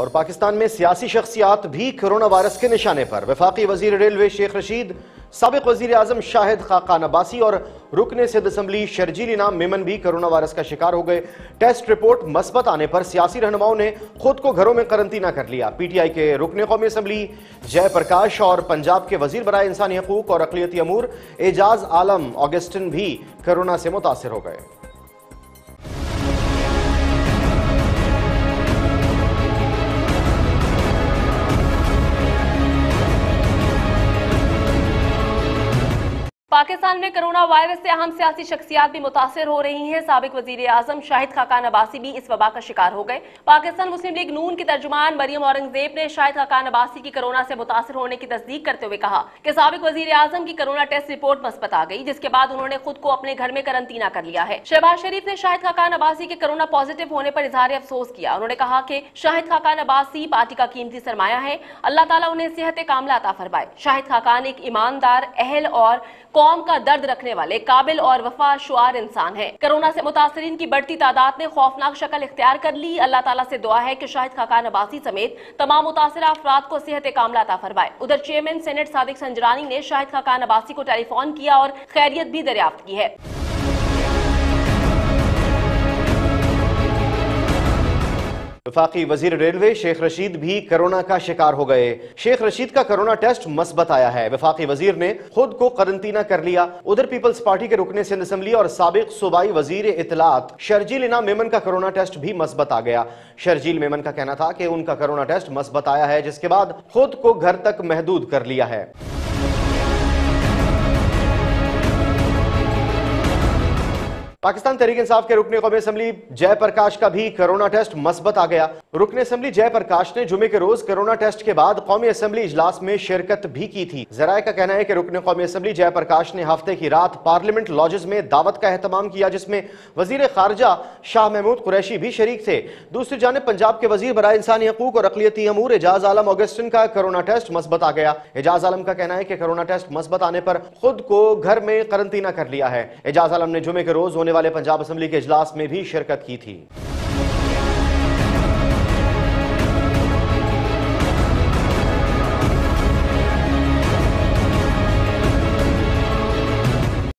और पाकिस्तान में सियासी शख्सियात भी कोरोना वायरस के निशाने पर। वफाकी वजीर रेलवे शेख रशीद, साबिक वजीर आजम शाहिद खाकान अब्बासी और रुकने सिद्ध असम्बली शर्जील मेमन भी कोरोना वायरस का शिकार हो गए। टेस्ट रिपोर्ट मस्बत आने पर सियासी रहनुमाओं ने खुद को घरों में करंतना कर लिया। पीटीआई के रुकने कौमी असम्बली जयप्रकाश और पंजाब के वजीर बराए इंसानी हकूक और अकलियती अमूर एजाज आलम ऑगस्टिन भी कोरोना से मुतासर हो गए। पाकिस्तान में कोरोना वायरस से अहम सियासी शख्सियात भी मुतासर हो रही हैं। साबिक वजीर आजम शाहिद खाकान अब्बासी भी इस वबा का शिकार हो गए। पाकिस्तान मुस्लिम लीग नून के तर्जुमान मरियम औरंगजेब ने शाहिद खाकान अब्बासी की कोरोना से मुतासर होने की तस्दीक करते हुए कहा कि साबिक वजीर आजम की कोरोना टेस्ट रिपोर्ट मस्बत आ गई, जिसके बाद उन्होंने खुद को अपने घर में करंतना कर लिया है। शहबाज शरीफ ने शाहिद खाकान अब्बासी के कोरोना पॉजिटिव होने पर इजहार अफसोस किया। उन्होंने कहा कि शाहिद खाकान अब्बासी पार्टी का कीमती सरमाया है, अल्लाह ताला उन्हें सेहत कामला अता फरमाए। शाहिद खाकान एक ईमानदार, अहल और कौम का दर्द रखने वाले काबिल और वफा शुआर इंसान है। कोरोना से मुतासरीन की बढ़ती तादाद ने खौफनाक शक्ल इख्तियार कर ली। अल्लाह ताला से दुआ है कि शाहिद खाकान अब्बासी समेत तमाम मुतासर अफराद को सेहत कामला अता फरमाए। उधर चेयरमैन सेनेट सादिक संजरानी ने शाहिद खाकान अब्बासी को टेलीफोन किया और खैरियत भी दरियाफ्त की है। वफाकी वजीर रेलवे शेख रशीद भी कोरोना का शिकार हो गए। शेख रशीद का कोरोना टेस्ट मस्बत आया है। वफाकी वजीर ने खुद को करंतना कर लिया। उधर पीपल्स पार्टी के रुकने सिंध असम्बली और साबिक सूबाई वजीर इतलात शर्जील मेमन का कोरोना टेस्ट भी मस्बत आ गया। शर्जील मेमन का कहना था कि उनका कोरोना टेस्ट मस्बत आया है, जिसके बाद खुद को घर तक महदूद कर लिया है। पाकिस्तान तहरीक इंसाफ के रुकने कौमी असम्बली जयप्रकाश का भी कोरोना टेस्ट मस्बत आ गया। रुकने असम्बली जयप्रकाश ने जुमे के रोज कोरोना टेस्ट के बाद कौमी असम्बली इजलास में शिरकत भी की थी। जराये का कहना है कि रुकने कौमी असम्बली जयप्रकाश ने हफ्ते की रात पार्लियामेंट लॉजेस में दावत का एहतमाम किया, जिसमें वजीर खारजा शाह महमूद कुरैशी भी शरीक थे। दूसरी जानब पंजाब के वजीर बराए इंसानी हकूक और अकलियती अमूर एजाज आलम ऑगस्टिन का कोरोना टेस्ट मस्बत आ गया। एजाज आलम का कहना है कि कोरोना टेस्ट मस्बत आने पर खुद को घर में करंतना कर लिया है। एजाज आलम ने जुमे के रोज वाले पंजाब असेंबली के इजलास में भी शिरकत की थी।